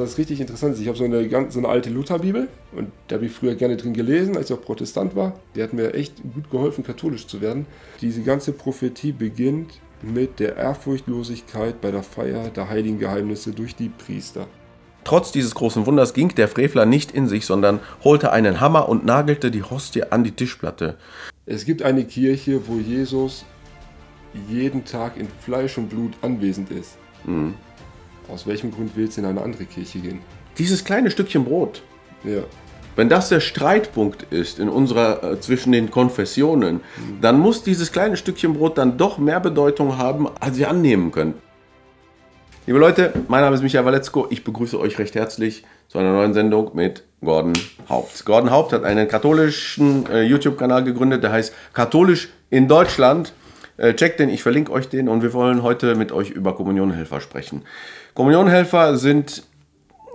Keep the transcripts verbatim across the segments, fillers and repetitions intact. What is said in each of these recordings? was richtig interessant ist, ich habe so eine, ganz, so eine alte Lutherbibel und da habe ich früher gerne drin gelesen, als ich auch Protestant war. Die hat mir echt gut geholfen, katholisch zu werden. Diese ganze Prophetie beginnt mit der Ehrfurchtlosigkeit bei der Feier der heiligen Geheimnisse durch die Priester. Trotz dieses großen Wunders ging der Frevler nicht in sich, sondern holte einen Hammer und nagelte die Hostie an die Tischplatte. Es gibt eine Kirche, wo Jesus jeden Tag in Fleisch und Blut anwesend ist. Mhm. Aus welchem Grund willst du in eine andere Kirche gehen? Dieses kleine Stückchen Brot. Ja. Wenn das der Streitpunkt ist in unserer, äh, zwischen den Konfessionen, mhm. dann muss dieses kleine Stückchen Brot dann doch mehr Bedeutung haben, als wir annehmen können. Liebe Leute, mein Name ist Michael Waletzko. Ich begrüße euch recht herzlich zu einer neuen Sendung mit Gordon Haupt. Gordon Haupt hat einen katholischen äh, YouTube-Kanal gegründet, der heißt Katholisch in Deutschland. Äh, checkt den, ich verlinke euch den und wir wollen heute mit euch über Kommunionhelfer sprechen. Kommunionhelfer sind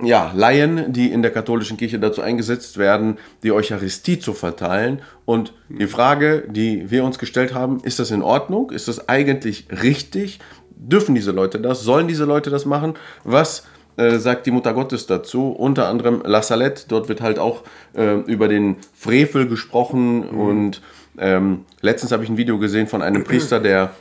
ja, Laien, die in der katholischen Kirche dazu eingesetzt werden, die Eucharistie zu verteilen. Und die Frage, die wir uns gestellt haben, ist das in Ordnung? Ist das eigentlich richtig? Dürfen diese Leute das? Sollen diese Leute das machen? Was äh, sagt die Mutter Gottes dazu? Unter anderem La Salette, dort wird halt auch äh, über den Frevel gesprochen. Mhm. Und ähm, letztens habe ich ein Video gesehen von einem Priester, der...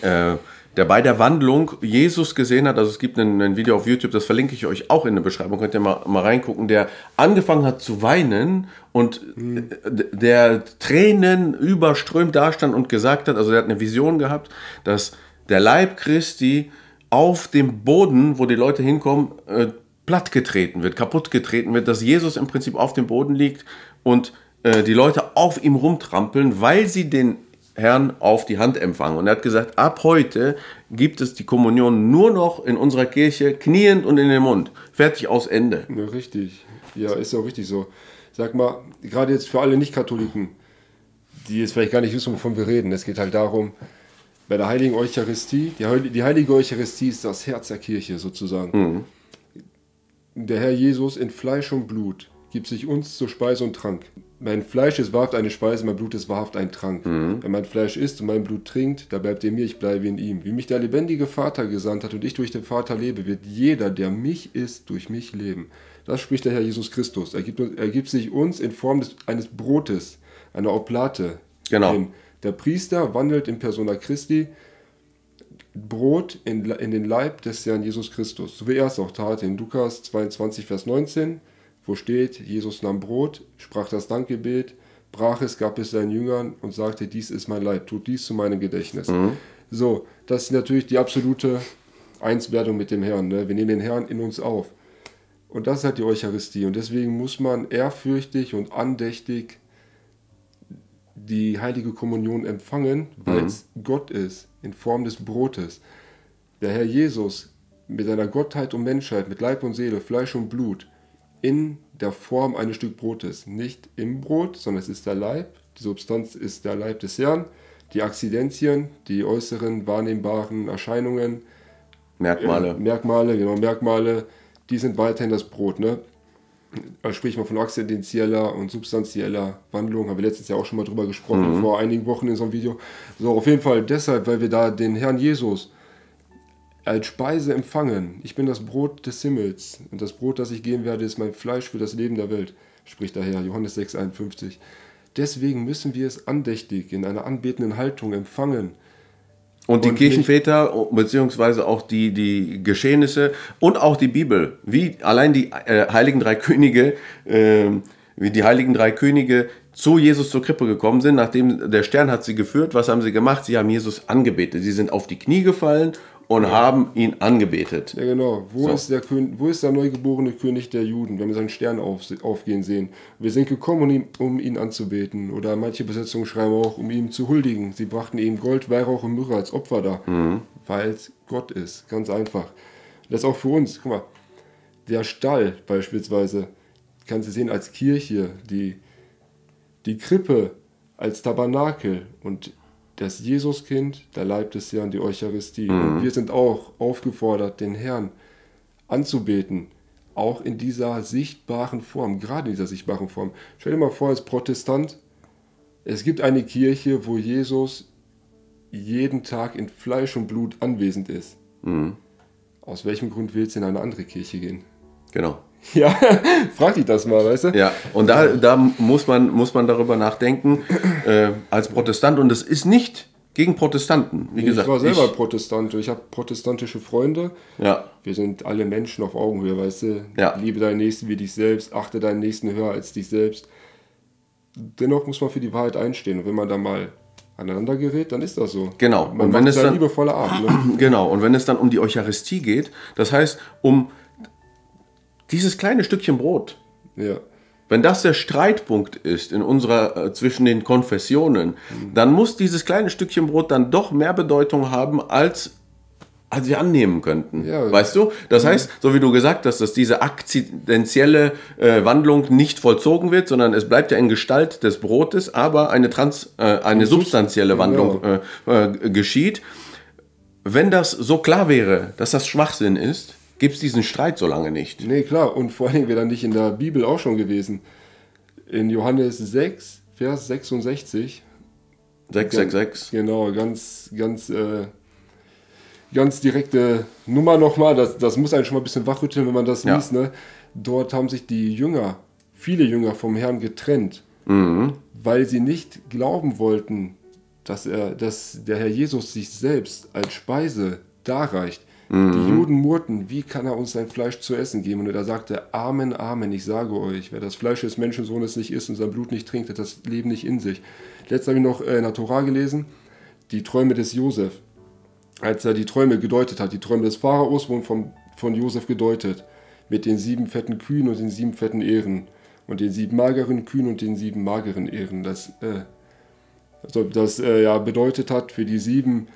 Äh, der bei der Wandlung Jesus gesehen hat, also es gibt ein, ein Video auf YouTube, das verlinke ich euch auch in der Beschreibung, könnt ihr mal, mal reingucken, der angefangen hat zu weinen und mhm. der Tränen überströmt dastand und gesagt hat, also der hat eine Vision gehabt, dass der Leib Christi auf dem Boden, wo die Leute hinkommen, äh, plattgetreten wird, kaputt getreten wird, dass Jesus im Prinzip auf dem Boden liegt und äh, die Leute auf ihm rumtrampeln, weil sie den Herrn auf die Hand empfangen. Und er hat gesagt, ab heute gibt es die Kommunion nur noch in unserer Kirche kniend und in den Mund. Fertig, aus, Ende. Ja, richtig. Ja, ist auch richtig so. Sag mal, gerade jetzt für alle Nicht-Katholiken, die jetzt vielleicht gar nicht wissen, wovon wir reden. Es geht halt darum, bei der heiligen Eucharistie, die heilige Eucharistie ist das Herz der Kirche sozusagen. Mhm. Der Herr Jesus in Fleisch und Blut gibt sich uns zur Speise und Trank. Mein Fleisch ist wahrhaft eine Speise, mein Blut ist wahrhaft ein Trank. Mhm. Wenn mein Fleisch isst und mein Blut trinkt, da bleibt er mir, ich bleibe in ihm. Wie mich der lebendige Vater gesandt hat und ich durch den Vater lebe, wird jeder, der mich isst, durch mich leben. Das spricht der Herr Jesus Christus. Er gibt, er gibt sich uns in Form des, eines Brotes, einer Oblate. Genau. Der Priester wandelt in Persona Christi Brot in, in den Leib des Herrn Jesus Christus. So wie er es auch tat in Lukas zweiundzwanzig, Vers neunzehn. Wo steht, Jesus nahm Brot, sprach das Dankgebet, brach es, gab es seinen Jüngern und sagte, dies ist mein Leib, tut dies zu meinem Gedächtnis. Mhm. So, das ist natürlich die absolute Einswerdung mit dem Herrn. Ne? Wir nehmen den Herrn in uns auf. Und das ist halt die Eucharistie. Und deswegen muss man ehrfürchtig und andächtig die heilige Kommunion empfangen, weil es mhm. Gott ist, in Form des Brotes. Der Herr Jesus mit seiner Gottheit und Menschheit, mit Leib und Seele, Fleisch und Blut, in der Form eines Stück Brotes. Nicht im Brot, sondern es ist der Leib. Die Substanz ist der Leib des Herrn. Die Akzidenzien, die äußeren wahrnehmbaren Erscheinungen. Merkmale. Äh, Merkmale, genau, Merkmale. Die sind weiterhin das Brot. Ne? Da spricht man von akzidenzieller und substanzieller Wandlung. Haben wir letztens ja auch schon mal drüber gesprochen, mhm. vor einigen Wochen in so einem Video. So, auf jeden Fall deshalb, weil wir da den Herrn Jesus als Speise empfangen. Ich bin das Brot des Himmels und das Brot, das ich geben werde, ist mein Fleisch für das Leben der Welt, spricht der Herr, Johannes sechs, einundfünfzig. Deswegen müssen wir es andächtig in einer anbetenden Haltung empfangen. Und die und Kirchenväter, beziehungsweise auch die, die Geschehnisse und auch die Bibel, wie allein die äh, Heiligen Drei Könige, äh, wie die Heiligen Drei Könige zu Jesus zur Krippe gekommen sind, nachdem der Stern hat sie geführt, was haben sie gemacht? Sie haben Jesus angebetet, sie sind auf die Knie gefallen und ja. haben ihn angebetet. Ja, genau. Wo, so. ist der König, wo ist der neugeborene König der Juden, wenn wir seinen Stern auf, aufgehen sehen? Wir sind gekommen, um ihn, um ihn anzubeten. Oder manche Besetzungen schreiben auch, um ihm zu huldigen. Sie brachten ihm Gold, Weihrauch und Myrrhe als Opfer dar, mhm. weil es Gott ist. Ganz einfach. Das ist auch für uns. Guck mal, der Stall beispielsweise, kannst du sehen, als Kirche, die, die Krippe als Tabernakel und das Jesuskind, der Leib des Herrn, die Eucharistie. Mhm. Und wir sind auch aufgefordert, den Herrn anzubeten, auch in dieser sichtbaren Form, gerade in dieser sichtbaren Form. Stell dir mal vor, als Protestant, es gibt eine Kirche, wo Jesus jeden Tag in Fleisch und Blut anwesend ist. Mhm. Aus welchem Grund willst du in eine andere Kirche gehen? Genau. Ja, frag dich das mal, weißt du? Ja, und da, da muss man, muss man darüber nachdenken, äh, als Protestant. Und das ist nicht gegen Protestanten, wie gesagt. Ich war selber ich, Protestant, ich habe protestantische Freunde. Ja. Wir sind alle Menschen auf Augenhöhe, weißt du? Ja. Liebe deinen Nächsten wie dich selbst, achte deinen Nächsten höher als dich selbst. Dennoch muss man für die Wahrheit einstehen. Und wenn man da mal aneinander gerät, dann ist das so. Genau. Man und wenn es dann liebevolle Art, ne? Genau. Und wenn es dann um die Eucharistie geht, das heißt, um dieses kleine Stückchen Brot, ja, wenn das der Streitpunkt ist in unserer, äh, zwischen den Konfessionen, mhm, dann muss dieses kleine Stückchen Brot dann doch mehr Bedeutung haben, als, als wir annehmen könnten. Ja, weißt du? Das mhm. heißt, so wie du gesagt hast, dass diese akzidentielle äh, Wandlung nicht vollzogen wird, sondern es bleibt ja in Gestalt des Brotes, aber eine, trans, äh, eine substanzielle Wandlung äh, äh, geschieht. Wenn das so klar wäre, dass das Schwachsinn ist, gibt es diesen Streit so lange nicht. Nee, klar. Und vor allem wäre dann nicht in der Bibel auch schon gewesen. In Johannes sechs, Vers sechsundsechzig. sechs sechs sechs. Genau, ganz, ganz, äh, ganz direkte Nummer nochmal. Das, das muss einen schon mal ein bisschen wachrütteln, wenn man das ja liest. Ne? Dort haben sich die Jünger, viele Jünger vom Herrn getrennt, mhm, weil sie nicht glauben wollten, dass, er, dass der Herr Jesus sich selbst als Speise darreicht. Die Juden murrten, wie kann er uns sein Fleisch zu essen geben? Und er sagte, Amen, Amen, ich sage euch, wer das Fleisch des Menschensohnes nicht isst und sein Blut nicht trinkt, hat das Leben nicht in sich. Letztens habe ich noch in der Tora gelesen, die Träume des Josef, als er die Träume gedeutet hat. Die Träume des Pharaos wurden vom, von Josef gedeutet, mit den sieben fetten Kühen und den sieben fetten Ähren und den sieben mageren Kühen und den sieben mageren Ähren. Das, äh, also das äh, ja, bedeutet hat für die sieben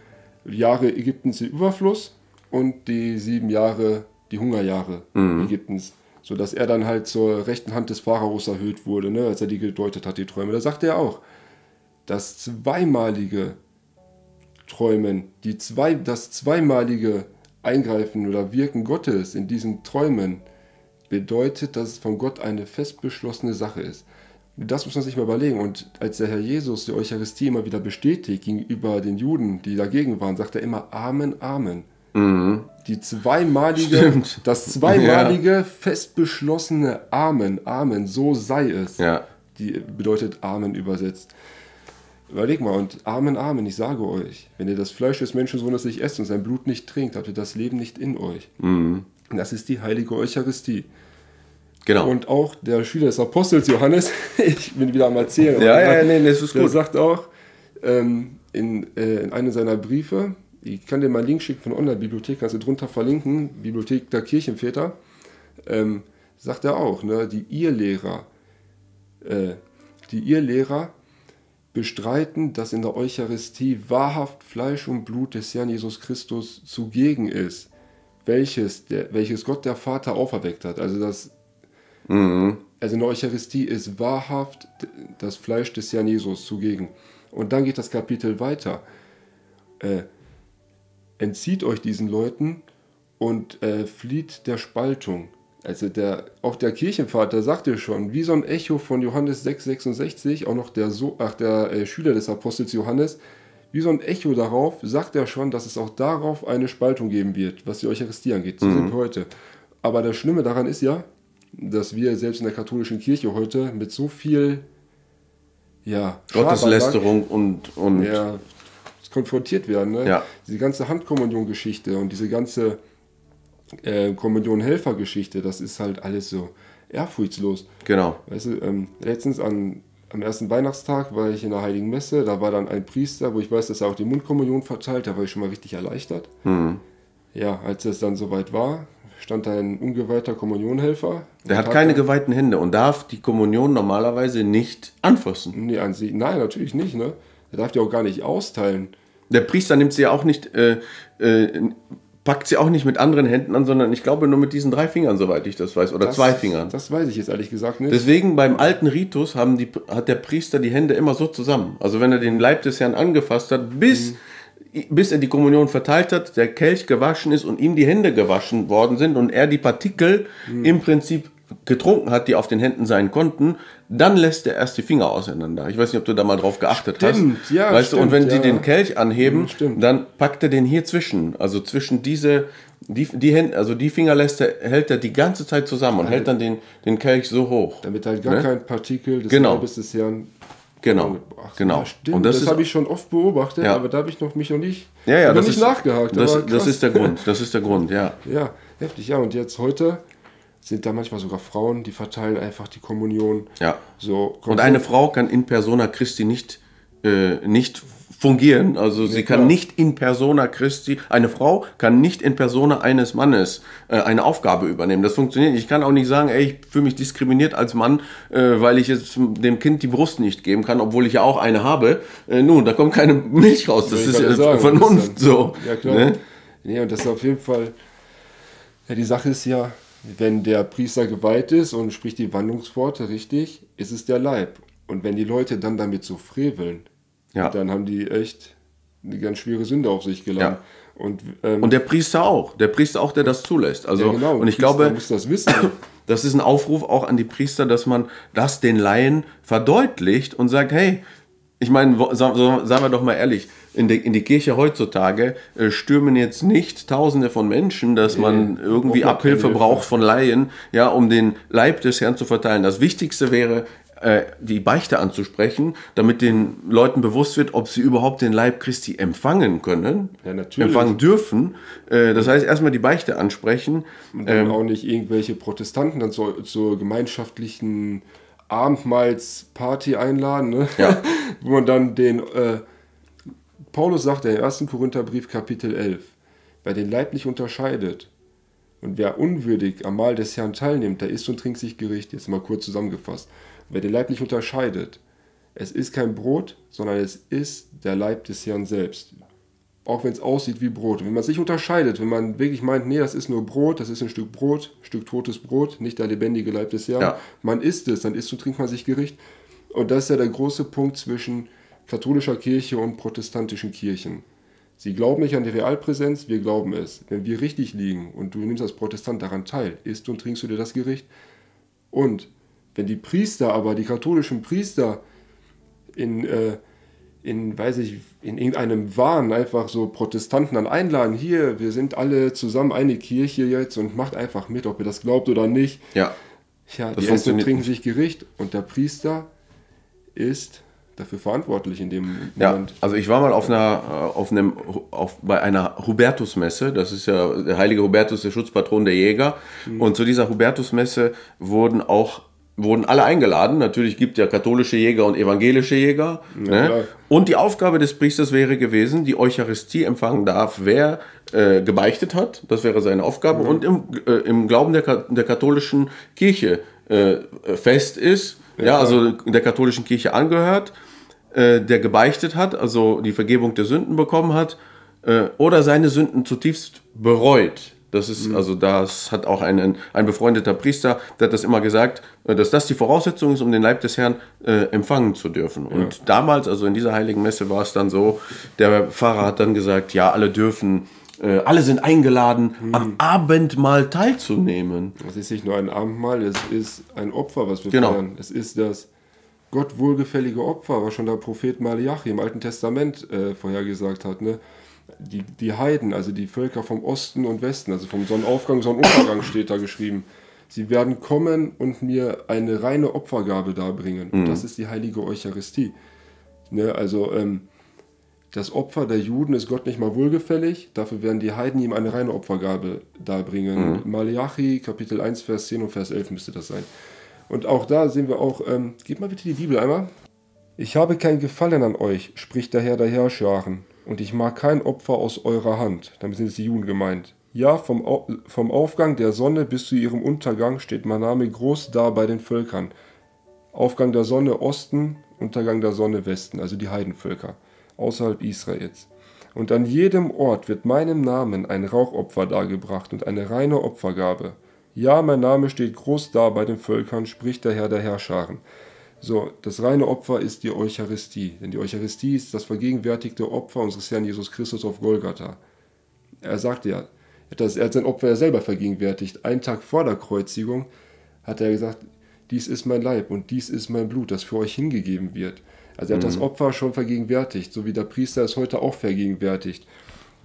Jahre Ägyptens den Überfluss und die sieben Jahre, die Hungerjahre mhm. Ägyptens, sodass er dann halt zur rechten Hand des Pharaos erhöht wurde, ne, als er die gedeutet hat, die Träume. Da sagte er auch, das zweimalige Träumen, die zwei, das zweimalige Eingreifen oder Wirken Gottes in diesen Träumen bedeutet, dass es von Gott eine fest beschlossene Sache ist. Das muss man sich mal überlegen. Und als der Herr Jesus die Eucharistie immer wieder bestätigt gegenüber den Juden, die dagegen waren, sagt er immer Amen, Amen. Die zweimalige, Stimmt. das zweimalige, ja. fest beschlossene Amen, Amen, so sei es. Ja. Die bedeutet Amen übersetzt. Überleg mal, und Amen, Amen, ich sage euch, wenn ihr das Fleisch des Menschensohnes nicht esst und sein Blut nicht trinkt, habt ihr das Leben nicht in euch. Mhm. Das ist die heilige Eucharistie. Genau. Und auch der Schüler des Apostels Johannes, ich bin wieder am Erzählen, ja, ja, hat, ja, nee, das ist der gut. sagt auch ähm, in, äh, in einem seiner Briefe, ich kann dir mal einen Link schicken von Online-Bibliothek, kannst du drunter verlinken, Bibliothek der Kirchenväter, ähm, sagt er auch, ne, die Irrlehrer, äh, die Irrlehrer bestreiten, dass in der Eucharistie wahrhaft Fleisch und Blut des Herrn Jesus Christus zugegen ist, welches, der, welches Gott der Vater auferweckt hat. Also, das, mhm. also in der Eucharistie ist wahrhaft das Fleisch des Herrn Jesus zugegen. Und dann geht das Kapitel weiter. Äh, Entzieht euch diesen Leuten und äh, flieht der Spaltung. Also der, auch der Kirchenvater sagte schon, wie so ein Echo von Johannes sechs sechsundsechzig, auch noch der, so ach, der äh, Schüler des Apostels Johannes, wie so ein Echo darauf, sagt er schon, dass es auch darauf eine Spaltung geben wird, was die Eucharistie angeht, mhm. sind wir heute. Aber das Schlimme daran ist ja, dass wir selbst in der katholischen Kirche heute mit so viel ja, Gotteslästerung und... und ja, konfrontiert werden. Ne? Ja. Diese ganze Handkommunion-Geschichte und diese ganze äh, Kommunionhelfer-Geschichte, das ist halt alles so ehrfurchtslos. Genau. Weißt du, ähm, letztens an, am ersten Weihnachtstag war ich in der Heiligen Messe, da war dann ein Priester, wo ich weiß, dass er auch die Mundkommunion verteilt, da war ich schon mal richtig erleichtert. Mhm. Ja, als es dann soweit war, stand da ein ungeweihter Kommunionhelfer. Der hat keine geweihten Hände und darf die Kommunion normalerweise nicht anfassen. Nee, an sie, nein, natürlich nicht. Ne? Er darf die auch gar nicht austeilen. Der Priester nimmt sie ja auch nicht, äh, äh, packt sie auch nicht mit anderen Händen an, sondern ich glaube nur mit diesen drei Fingern, soweit ich das weiß, oder das, zwei Fingern. Das weiß ich jetzt ehrlich gesagt nicht. Deswegen beim alten Ritus haben die, hat der Priester die Hände immer so zusammen. Also wenn er den Leib des Herrn angefasst hat, bis, mhm. bis er die Kommunion verteilt hat, der Kelch gewaschen ist und ihm die Hände gewaschen worden sind und er die Partikel mhm. im Prinzip getrunken hat, die auf den Händen sein konnten, dann lässt er erst die Finger auseinander. Ich weiß nicht, ob du da mal drauf geachtet stimmt, hast. Ja, weißt stimmt, du, und wenn ja. sie den Kelch anheben, mhm, dann packt er den hier zwischen. Also zwischen diese, die, die Hände, also die Finger lässt er, hält er die ganze Zeit zusammen und also, hält dann den, den Kelch so hoch. Damit halt gar ne? kein Partikel des genau. Leibes des Herrn. Genau, Ach, genau. Ja, stimmt. Und das das habe ich schon oft beobachtet, ja. aber da habe ich noch, mich noch nicht, ja, ja, das noch nicht ist, nachgehakt. Das, das ist der Grund, das ist der Grund, ja. Ja, heftig, ja. Und jetzt heute sind da manchmal sogar Frauen, die verteilen einfach die Kommunion. Ja. So, und eine Frau kann in persona Christi nicht, äh, nicht fungieren, also ja, sie kann klar. nicht in persona Christi, eine Frau kann nicht in persona eines Mannes äh, eine Aufgabe übernehmen. Das funktioniert nicht. Ich kann auch nicht sagen, ey, ich fühle mich diskriminiert als Mann, äh, weil ich jetzt dem Kind die Brust nicht geben kann, obwohl ich ja auch eine habe. Äh, nun, da kommt keine Milch raus. Das ja, ist ja sagen, Vernunft. So. Ja, klar. Ne? Nee, und das ist auf jeden Fall, ja, die Sache ist ja, wenn der Priester geweiht ist und spricht die Wandlungsworte richtig, ist es der Leib. Und wenn die Leute dann damit so freveln, ja. dann haben die echt eine ganz schwere Sünde auf sich geladen. Ja. Und, ähm, und der Priester auch. Der Priester auch, der das zulässt. Also, ja, genau. Und ich Priester glaube, muss das wissen. Das ist ein Aufruf auch an die Priester, dass man das den Laien verdeutlicht und sagt, hey, ich meine, sagen wir doch mal ehrlich, in die, in die Kirche heutzutage äh, stürmen jetzt nicht Tausende von Menschen, dass nee, man irgendwie Abhilfe braucht von Laien, ja, um den Leib des Herrn zu verteilen. Das Wichtigste wäre, die Beichte anzusprechen, damit den Leuten bewusst wird, ob sie überhaupt den Leib Christi empfangen können, ja, natürlich. empfangen dürfen. Das heißt, erstmal die Beichte ansprechen. Und dann ähm, auch nicht irgendwelche Protestanten dann zur, zur gemeinschaftlichen Abendmahlsparty einladen, ne? Ja. Wo man dann den, äh, Paulus sagt im ersten Korintherbrief Kapitel elf, wer den Leib nicht unterscheidet und wer unwürdig am Mahl des Herrn teilnimmt, der isst und trinkt sich Gericht, jetzt mal kurz zusammengefasst. Wer den Leib nicht unterscheidet, es ist kein Brot, sondern es ist der Leib des Herrn selbst. Auch wenn es aussieht wie Brot. Und wenn man es nicht unterscheidet, wenn man wirklich meint, nee, das ist nur Brot, das ist ein Stück Brot, ein Stück totes Brot, nicht der lebendige Leib des Herrn, ja. man isst es, dann isst und trinkt man sich Gericht. Und das ist ja der große Punkt zwischen katholischer Kirche und protestantischen Kirchen. Sie glauben nicht an die Realpräsenz, wir glauben es. Wenn wir richtig liegen und du nimmst als Protestant daran teil, isst und trinkst du dir das Gericht. Und wenn die Priester, aber die katholischen Priester in, äh, in, weiß ich, in irgendeinem Wahn einfach so Protestanten dann einladen, hier, wir sind alle zusammen eine Kirche jetzt und macht einfach mit, ob ihr das glaubt oder nicht. Ja, ja die Essen trinken sich Gericht und der Priester ist dafür verantwortlich in dem Moment. Ja, also ich war mal auf einer, auf einem, auf, bei einer Hubertusmesse, das ist ja der heilige Hubertus, der Schutzpatron der Jäger, mhm. und zu dieser Hubertusmesse wurden auch wurden alle eingeladen. Natürlich gibt es ja katholische Jäger und evangelische Jäger. Ja, ne? Und die Aufgabe des Priesters wäre gewesen, die Eucharistie empfangen darf, wer äh, gebeichtet hat. Das wäre seine Aufgabe. Mhm. Und im, äh, im Glauben der, der katholischen Kirche äh, fest ist, ja, ja, also der katholischen Kirche angehört, äh, der gebeichtet hat, also die Vergebung der Sünden bekommen hat äh, oder seine Sünden zutiefst bereut. Das ist, also das hat auch ein, ein befreundeter Priester, der hat das immer gesagt, dass das die Voraussetzung ist, um den Leib des Herrn äh, empfangen zu dürfen. Und ja. damals, also in dieser heiligen Messe war es dann so, der Pfarrer hat dann gesagt, ja, alle dürfen, äh, alle sind eingeladen, mhm. am Abendmahl teilzunehmen. Das ist nicht nur ein Abendmahl, es ist ein Opfer, was wir genau. feiern. Es ist das Gott wohlgefällige Opfer, was schon der Prophet Malachi im Alten Testament äh, vorhergesagt hat, ne? Die, die Heiden, also die Völker vom Osten und Westen, also vom Sonnenaufgang, Sonnenuntergang steht da geschrieben. Sie werden kommen und mir eine reine Opfergabe darbringen. Und mhm. das ist die heilige Eucharistie. Ne, also ähm, das Opfer der Juden ist Gott nicht mal wohlgefällig, dafür werden die Heiden ihm eine reine Opfergabe darbringen. Mhm. Malachi, Kapitel eins, Vers zehn und Vers elf müsste das sein. Und auch da sehen wir auch, ähm, gib mal bitte die Bibel einmal. Ich habe kein Gefallen an euch, spricht der Herr der Herrscharen. Und ich mag kein Opfer aus eurer Hand. Damit sind es die Juden gemeint. Ja, vom, Au vom Aufgang der Sonne bis zu ihrem Untergang steht mein Name groß da bei den Völkern. Aufgang der Sonne Osten, Untergang der Sonne Westen, also die Heidenvölker, außerhalb Israels. Und an jedem Ort wird meinem Namen ein Rauchopfer dargebracht und eine reine Opfergabe. Ja, mein Name steht groß da bei den Völkern, spricht der Herr der Herrscharen. So, das reine Opfer ist die Eucharistie, denn die Eucharistie ist das vergegenwärtigte Opfer unseres Herrn Jesus Christus auf Golgatha. Er sagt ja, er hat sein Opfer ja selber vergegenwärtigt, einen Tag vor der Kreuzigung, hat er gesagt, dies ist mein Leib und dies ist mein Blut, das für euch hingegeben wird. Also er hat mhm. das Opfer schon vergegenwärtigt, so wie der Priester es heute auch vergegenwärtigt.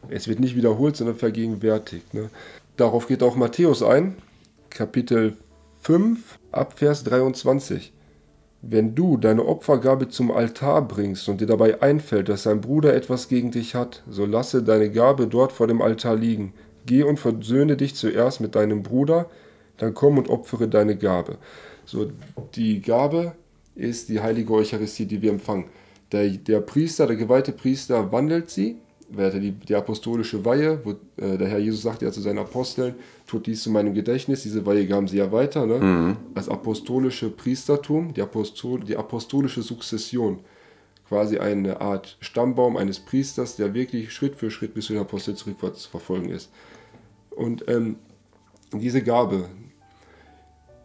Es wird nicht wiederholt, sondern vergegenwärtigt. Ne? Darauf geht auch Matthäus ein, Kapitel fünf, ab Vers dreiundzwanzig. Wenn du deine Opfergabe zum Altar bringst und dir dabei einfällt, dass dein Bruder etwas gegen dich hat, so lasse deine Gabe dort vor dem Altar liegen. Geh und versöhne dich zuerst mit deinem Bruder, dann komm und opfere deine Gabe. So, die Gabe ist die heilige Eucharistie, die wir empfangen. Der, der Priester, der geweihte Priester wandelt sie, weil die, die apostolische Weihe, wo äh, der Herr Jesus sagt ja zu seinen Aposteln, tut dies zu meinem Gedächtnis, diese Weihe gaben sie ja weiter, ne? Mhm. Als apostolische Priestertum, die, Apostol, die apostolische Sukzession, quasi eine Art Stammbaum eines Priesters, der wirklich Schritt für Schritt bis zu den Aposteln zurückwärts zu verfolgen ist. Und ähm, diese Gabe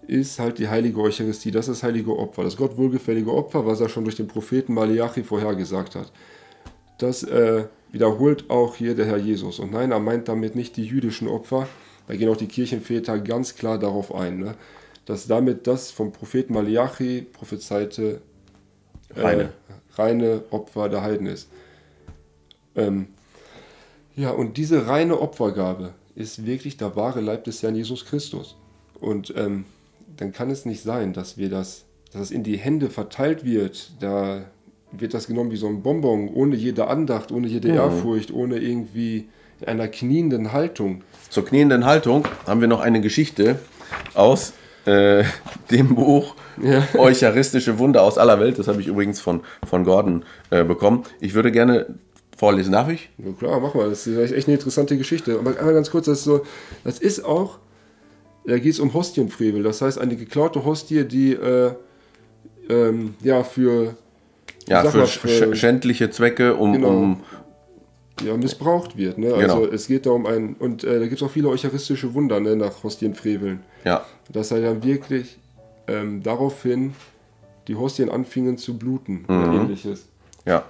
ist halt die heilige Eucharistie, das ist das heilige Opfer, das Gott wohlgefällige Opfer, was er schon durch den Propheten Malachi vorhergesagt hat. Das äh, wiederholt auch hier der Herr Jesus. Und nein, er meint damit nicht die jüdischen Opfer, da gehen auch die Kirchenväter ganz klar darauf ein, ne? Dass damit das vom Propheten Malachi prophezeite äh, reine. reine Opfer der Heiden ist. Ähm, ja, und diese reine Opfergabe ist wirklich der wahre Leib des Herrn Jesus Christus. Und ähm, dann kann es nicht sein, dass wir das, dass es in die Hände verteilt wird. Da wird das genommen wie so ein Bonbon, ohne jede Andacht, ohne jede mhm. Ehrfurcht, ohne irgendwie in einer knienden Haltung. Zur knienden Haltung haben wir noch eine Geschichte aus äh, dem Buch ja. Eucharistische Wunder aus aller Welt. Das habe ich übrigens von, von Gordon äh, bekommen. Ich würde gerne vorlesen, darf ich? Ja, klar, mach mal. Das ist echt eine interessante Geschichte. Aber einmal ganz kurz, das ist, so, das ist auch, da geht es um Hostienfrevel, das heißt eine geklaute Hostie, die äh, ähm, ja für, ja, für mal, sch schändliche Zwecke um, genau, um ja, missbraucht wird. Ne? Genau. Also es geht da um einen, und äh, da gibt es auch viele eucharistische Wunder, ne, nach Hostienfreveln. Ja. Dass er dann wirklich ähm, daraufhin die Hostien anfingen zu bluten mhm. und ähnliches. Ja.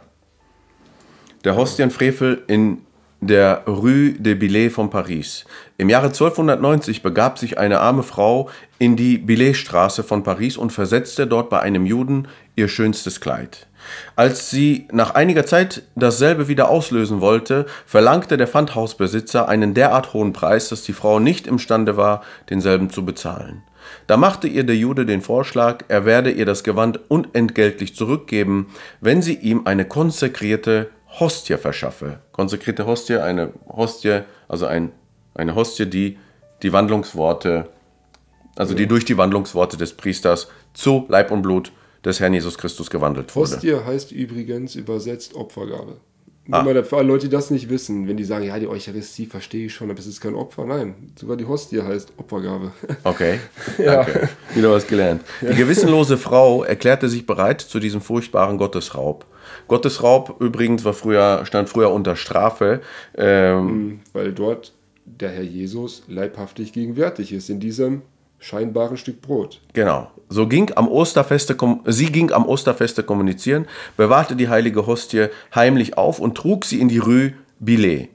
Der Hostienfrevel in der Rue des Billets von Paris. Im Jahre zwölfhundertneunzig begab sich eine arme Frau in die Billetstraße von Paris und versetzte dort bei einem Juden ihr schönstes Kleid. Als sie nach einiger Zeit dasselbe wieder auslösen wollte, verlangte der Pfandhausbesitzer einen derart hohen Preis, dass die Frau nicht imstande war, denselben zu bezahlen. Da machte ihr der Jude den Vorschlag, er werde ihr das Gewand unentgeltlich zurückgeben, wenn sie ihm eine konsekrierte Hostie verschaffe. Konsekrierte Hostie, eine Hostie, also ein, eine Hostie, die die Wandlungsworte, also ja. die durch die Wandlungsworte des Priesters zu Leib und Blut des Herrn Jesus Christus gewandelt wurde. Hostie heißt übrigens übersetzt Opfergabe. Ah. Nur für alle Leute, die das nicht wissen, wenn die sagen, ja, die Eucharistie verstehe ich schon, aber es ist kein Opfer. Nein, sogar die Hostie heißt Opfergabe. Okay, ja. Danke. Wieder was gelernt. Ja. Die gewissenlose Frau erklärte sich bereit zu diesem furchtbaren Gottesraub. Gottesraub übrigens war früher, stand früher unter Strafe. Ähm, Weil dort der Herr Jesus leibhaftig gegenwärtig ist, in diesem scheinbaren Stück Brot. Genau. So ging am Osterfeste, sie ging am Osterfeste kommunizieren, bewahrte die heilige Hostie heimlich auf und trug sie in die Rue Billet.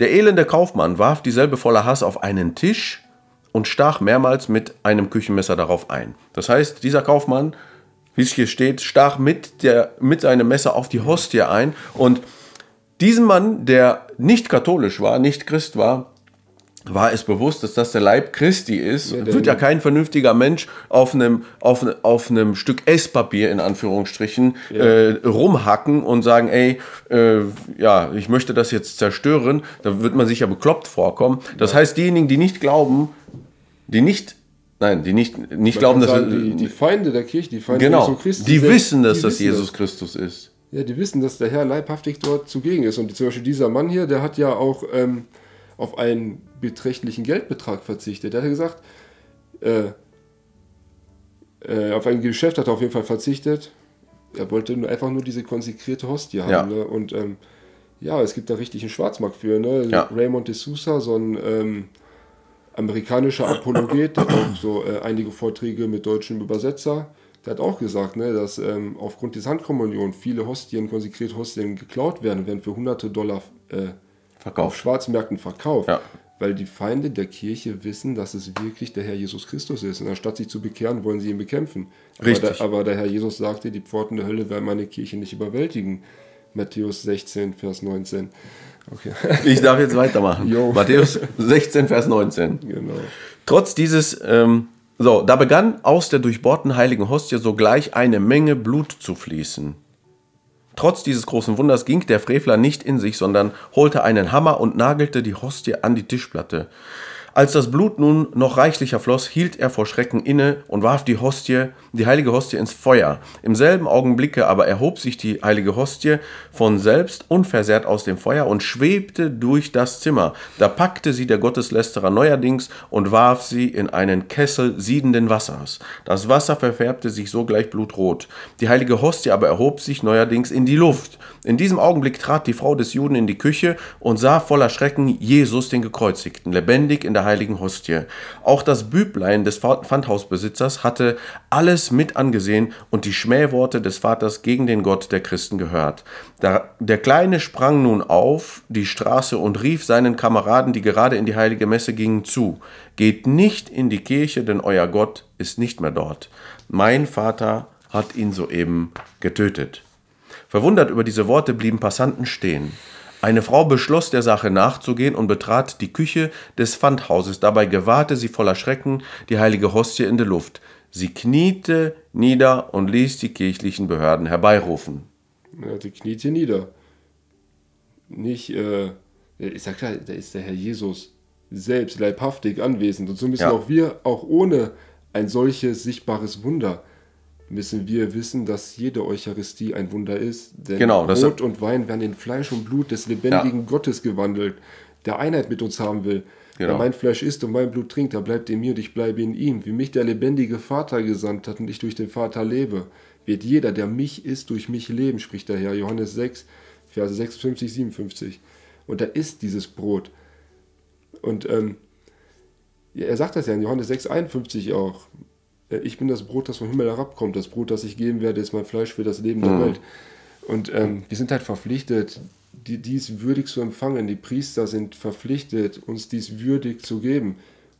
Der elende Kaufmann warf dieselbe voller Hass auf einen Tisch und stach mehrmals mit einem Küchenmesser darauf ein. Das heißt, dieser Kaufmann, wie es hier steht, stach mit, der, mit seinem Messer auf die Hostie ein. Und diesem Mann, der nicht katholisch war, nicht Christ war, war es bewusst, dass das der Leib Christi ist. Ja, wird ja kein vernünftiger Mensch auf einem, auf, auf einem Stück Esspapier, in Anführungsstrichen, ja. äh, rumhacken und sagen, ey, äh, ja, ich möchte das jetzt zerstören. Da wird man sich ja bekloppt vorkommen. Das ja. heißt, diejenigen, die nicht glauben, die nicht Nein, die nicht, nicht glauben, dass... Sagen, die, die Feinde der Kirche, die Feinde genau, Jesu Christus... Genau, die wissen, dass die das wissen, Jesus Christus ist. Ja, die wissen, dass der Herr leibhaftig dort zugegen ist. Und zum Beispiel dieser Mann hier, der hat ja auch ähm, auf einen beträchtlichen Geldbetrag verzichtet. Der hat ja gesagt, äh, äh, auf ein Geschäft hat er auf jeden Fall verzichtet. Er wollte nur, einfach nur diese konsekrierte Hostie haben. Ja. Ne? Und ähm, ja, es gibt da richtig einen Schwarzmarkt für. Ne? Ja. Raymond de Sousa, so ein... Ähm, amerikanischer Apologet, der hat auch so äh, einige Vorträge mit deutschen Übersetzer, der hat auch gesagt, ne, dass ähm, aufgrund des Handkommunion viele Hostien, konsekret Hostien geklaut werden, werden für hunderte Dollar äh, auf Schwarzmärkten verkauft. Ja. weil die Feinde der Kirche wissen, dass es wirklich der Herr Jesus Christus ist. Und anstatt sich zu bekehren, wollen sie ihn bekämpfen. Richtig. Aber der, aber der Herr Jesus sagte, die Pforten der Hölle werden meine Kirche nicht überwältigen. Matthäus sechzehn, Vers neunzehn. Okay. Ich darf jetzt weitermachen. Jo. Matthäus sechzehn, Vers neunzehn. Genau. Trotz dieses, ähm, so, da begann aus der durchbohrten heiligen Hostie sogleich eine Menge Blut zu fließen. Trotz dieses großen Wunders ging der Frevler nicht in sich, sondern holte einen Hammer und nagelte die Hostie an die Tischplatte. Als das Blut nun noch reichlicher floss, hielt er vor Schrecken inne und warf die Hostie, die heilige Hostie ins Feuer. Im selben Augenblicke aber erhob sich die heilige Hostie von selbst unversehrt aus dem Feuer und schwebte durch das Zimmer. Da packte sie der Gotteslästerer neuerdings und warf sie in einen Kessel siedenden Wassers. Das Wasser verfärbte sich sogleich blutrot. Die heilige Hostie aber erhob sich neuerdings in die Luft. In diesem Augenblick trat die Frau des Juden in die Küche und sah voller Schrecken Jesus, den Gekreuzigten, lebendig in der heiligen Hostie. Auch das Büblein des Pfandhausbesitzers hatte alles mit angesehen und die Schmähworte des Vaters gegen den Gott der Christen gehört. Da, der Kleine sprang nun auf die Straße und rief seinen Kameraden, die gerade in die heilige Messe gingen, zu: Geht nicht in die Kirche, denn euer Gott ist nicht mehr dort. Mein Vater hat ihn soeben getötet. Verwundert über diese Worte blieben Passanten stehen. Eine Frau beschloss, der Sache nachzugehen und betrat die Küche des Pfandhauses. Dabei gewahrte sie voller Schrecken die heilige Hostie in der Luft. Sie kniete nieder und ließ die kirchlichen Behörden herbeirufen. Ja, die kniete nieder. Nicht, äh, ist ja klar, da ist der Herr Jesus selbst leibhaftig anwesend. Und so müssen ja. auch wir, auch ohne ein solches sichtbares Wunder, müssen wir wissen, dass jede Eucharistie ein Wunder ist. Denn genau, das Brot und Wein werden in Fleisch und Blut des lebendigen ja. Gottes gewandelt, der Einheit mit uns haben will. Genau. Wer mein Fleisch isst und mein Blut trinkt, der bleibt in mir und ich bleibe in ihm. Wie mich der lebendige Vater gesandt hat und ich durch den Vater lebe, wird jeder, der mich isst, durch mich leben, spricht der Herr. Johannes sechs, Verse sechsundfünfzig, siebenundfünfzig. Und da ist dieses Brot. Und ähm, er sagt das ja in Johannes sechs, einundfünfzig auch. Ich bin das Brot, das vom Himmel herabkommt. Das Brot, das ich geben werde, ist mein Fleisch für das Leben der Welt. Und ähm, wir sind halt verpflichtet, die, dies würdig zu empfangen. Die Priester sind verpflichtet, uns dies würdig zu geben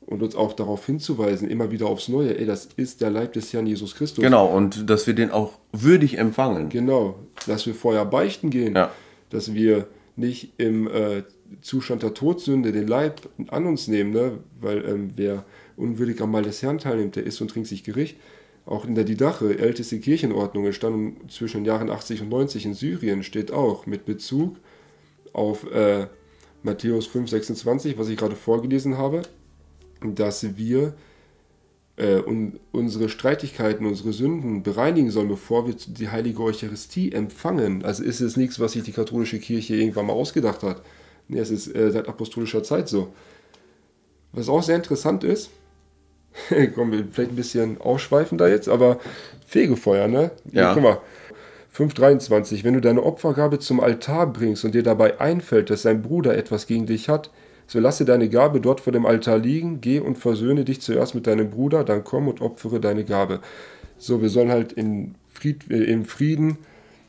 und uns auch darauf hinzuweisen, immer wieder aufs Neue. Ey, das ist der Leib des Herrn Jesus Christus. Genau, und dass wir den auch würdig empfangen. Genau, dass wir vorher beichten gehen, ja. dass wir nicht im äh, Zustand der Todsünde den Leib an uns nehmen, ne? Weil ähm, wer unwürdig am Mahl des Herrn teilnimmt, der isst und trinkt sich Gericht. Auch in der Didache, älteste Kirchenordnung, entstanden zwischen den Jahren achtzig und neunzig in Syrien, steht auch mit Bezug auf äh, Matthäus fünf, sechsundzwanzig, was ich gerade vorgelesen habe, dass wir äh, un unsere Streitigkeiten, unsere Sünden bereinigen sollen, bevor wir die heilige Eucharistie empfangen. Also ist es nichts, was sich die katholische Kirche irgendwann mal ausgedacht hat. Nee, es ist äh, seit apostolischer Zeit so. Was auch sehr interessant ist, kommen wir vielleicht ein bisschen ausschweifender jetzt, aber Fegefeuer, ne? Ja. Guck mal, fünf dreiundzwanzig, wenn du deine Opfergabe zum Altar bringst und dir dabei einfällt, dass dein Bruder etwas gegen dich hat, so lasse deine Gabe dort vor dem Altar liegen, geh und versöhne dich zuerst mit deinem Bruder, dann komm und opfere deine Gabe. So, wir sollen halt in Fried, äh, im Frieden,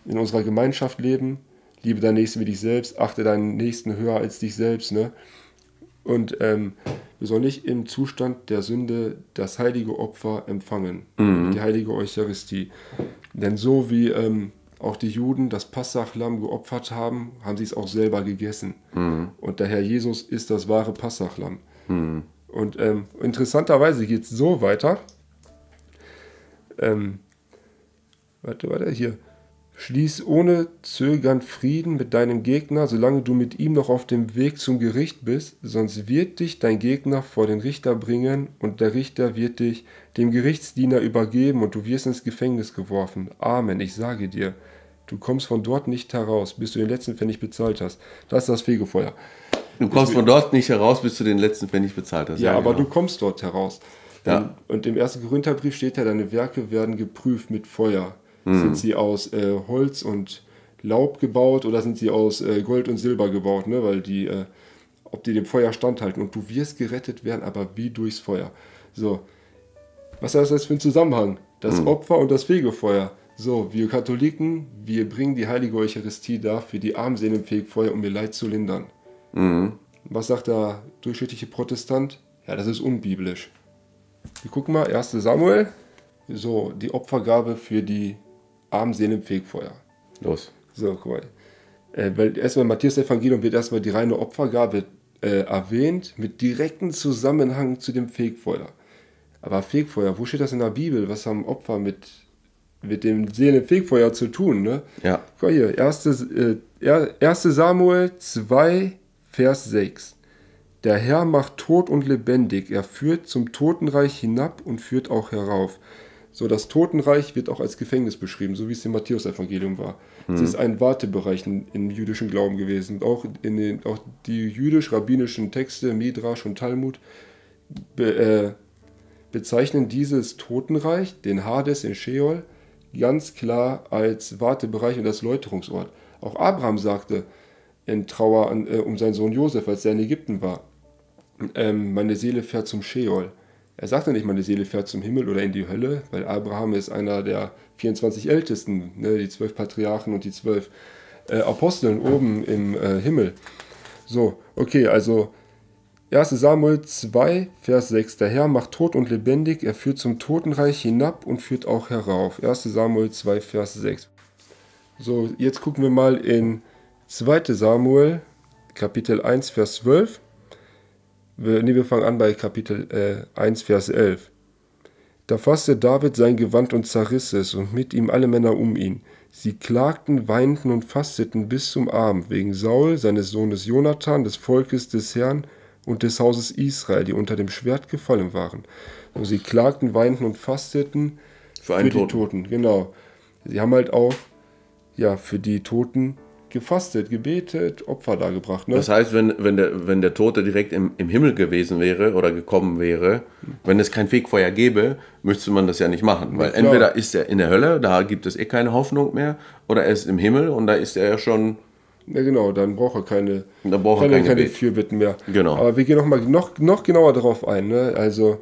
in unserer Gemeinschaft leben, liebe deinen Nächsten wie dich selbst, achte deinen Nächsten höher als dich selbst, ne? Und ähm, wir sollen nicht im Zustand der Sünde das heilige Opfer empfangen, mhm. die heilige Eucharistie. Denn so wie ähm, auch die Juden das Passachlamm geopfert haben, haben sie es auch selber gegessen. Mhm. Und der Herr Jesus ist das wahre Passachlamm. Mhm. Und ähm, interessanterweise geht es so weiter. Ähm, warte, warte, hier. Schließ ohne Zögern Frieden mit deinem Gegner, solange du mit ihm noch auf dem Weg zum Gericht bist, sonst wird dich dein Gegner vor den Richter bringen und der Richter wird dich dem Gerichtsdiener übergeben und du wirst ins Gefängnis geworfen. Amen, ich sage dir, du kommst von dort nicht heraus, bis du den letzten Pfennig bezahlt hast. Das ist das Fegefeuer. Du kommst von dort nicht heraus, bis du den letzten Pfennig bezahlt hast. Ja, ja aber genau. du kommst dort heraus. Ja. Und im ersten Korintherbrief steht ja, deine Werke werden geprüft mit Feuer. Sind sie aus äh, Holz und Laub gebaut oder sind sie aus äh, Gold und Silber gebaut, ne? Weil die, äh, ob die dem Feuer standhalten und du wirst gerettet werden, aber wie durchs Feuer. So, was heißt das für ein Zusammenhang? Das mhm. Opfer und das Fegefeuer. So, wir Katholiken, wir bringen die heilige Eucharistie dar für die Armseligen im Fegefeuer, um ihr Leid zu lindern. Mhm. Was sagt der durchschnittliche Protestant? Ja, das ist unbiblisch. Wir gucken mal, erster Samuel. So, die Opfergabe für die armen Seelen im Fegefeuer. Los. So, guck mal. Äh, weil erstmal im Matthäus-Evangelium wird erstmal die reine Opfergabe äh, erwähnt, mit direktem Zusammenhang zu dem Fegefeuer. Aber Fegefeuer, wo steht das in der Bibel? Was haben Opfer mit, mit dem Seelen im Fegefeuer zu tun? Ne? Ja. Guck mal hier, erster Samuel zwei, Vers sechs. Der Herr macht tot und lebendig, er führt zum Totenreich hinab und führt auch herauf. So, das Totenreich wird auch als Gefängnis beschrieben, so wie es im Matthäus-Evangelium war. Mhm. Es ist ein Wartebereich im jüdischen Glauben gewesen. Auch, in den, auch die jüdisch-rabbinischen Texte, Midrasch und Talmud, be, äh, bezeichnen dieses Totenreich, den Hades, den Sheol, ganz klar als Wartebereich und als Läuterungsort. Auch Abraham sagte in Trauer an, äh, um seinen Sohn Josef, als er in Ägypten war, ähm, meine Seele fährt zum Sheol. Er sagte nicht, meine Seele fährt zum Himmel oder in die Hölle, weil Abraham ist einer der vierundzwanzig Ältesten, ne, die zwölf Patriarchen und die zwölf äh, Aposteln oben im äh, Himmel. So, okay, also erster Samuel zwei, Vers sechs. Der Herr macht tot und lebendig, er führt zum Totenreich hinab und führt auch herauf. erster Samuel zwei, Vers sechs. So, jetzt gucken wir mal in zweiter Samuel, Kapitel eins, Vers zwölf. Wir, nee, wir fangen an bei Kapitel äh, eins, Vers elf. Da fasste David sein Gewand und zerriss es, und mit ihm alle Männer um ihn. Sie klagten, weinten und fasteten bis zum Abend, wegen Saul, seines Sohnes Jonathan, des Volkes des Herrn und des Hauses Israel, die unter dem Schwert gefallen waren. Und sie klagten, weinten und fasteten für, für die Toten. Toten. Genau. Sie haben halt auch ja, für die Toten gefastet, gebetet, Opfer dargebracht. Ne? Das heißt, wenn, wenn, der, wenn der Tote direkt im, im Himmel gewesen wäre oder gekommen wäre, wenn es kein Fegefeuer gäbe, müsste man das ja nicht machen. Weil ja, entweder ist er in der Hölle, da gibt es eh keine Hoffnung mehr, oder er ist im Himmel und da ist er ja schon... Ja genau, dann braucht er keine, dann braucht er keine, keine Fürbitten mehr. Genau. Aber wir gehen noch mal noch, noch genauer darauf ein. Ne? Also,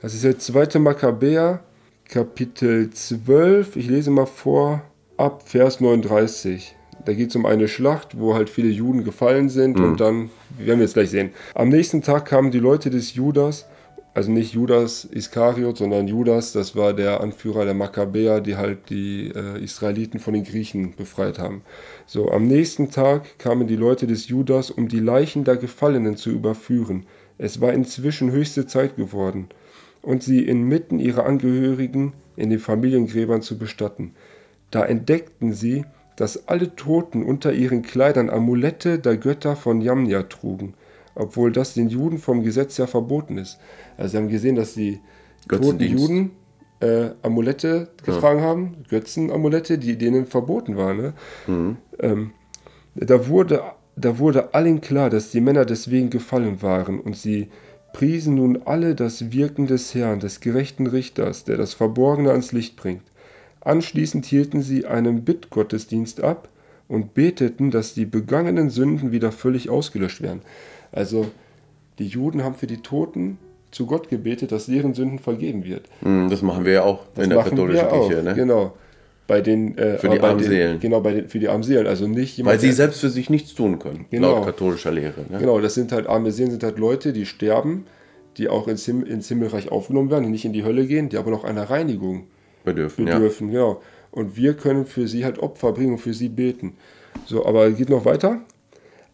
das ist der zweite Makkabäer, Kapitel zwölf. Ich lese mal vor, ab Vers neununddreißig. Da geht es um eine Schlacht, wo halt viele Juden gefallen sind, mhm, und dann, werden wir jetzt gleich sehen. Am nächsten Tag kamen die Leute des Judas, also nicht Judas Iskariot, sondern Judas, das war der Anführer der Makkabäer, die halt die äh, Israeliten von den Griechen befreit haben. So, am nächsten Tag kamen die Leute des Judas, um die Leichen der Gefallenen zu überführen. Es war inzwischen höchste Zeit geworden, und sie inmitten ihrer Angehörigen in den Familiengräbern zu bestatten. Da entdeckten sie, dass alle Toten unter ihren Kleidern Amulette der Götter von Jamnia trugen, obwohl das den Juden vom Gesetz ja verboten ist. Also sie haben gesehen, dass die toten Juden äh, Amulette getragen, ja, haben, Götzenamulette, die denen verboten waren. Ne? Mhm. Ähm, da, wurde, da wurde allen klar, dass die Männer deswegen gefallen waren, und sie priesen nun alle das Wirken des Herrn, des gerechten Richters, der das Verborgene ans Licht bringt. Anschließend hielten sie einen Bittgottesdienst ab und beteten, dass die begangenen Sünden wieder völlig ausgelöscht werden. Also die Juden haben für die Toten zu Gott gebetet, dass deren Sünden vergeben wird. Das machen wir ja auch das in der katholischen Kirche. Ne? Genau. Bei den, äh, für die armen Seelen. Genau, bei den, für die armen Seelen. Also nicht jemand, weil sie der, selbst für sich nichts tun können, genau, laut katholischer Lehre. Ne? Genau, das sind halt arme Seelen, sind halt Leute, die sterben, die auch ins, Him ins Himmelreich aufgenommen werden, die nicht in die Hölle gehen, die aber noch einer Reinigung bedürfen, bedürfen, ja, genau. Und wir können für sie halt Opfer bringen und für sie beten. So, aber geht noch weiter.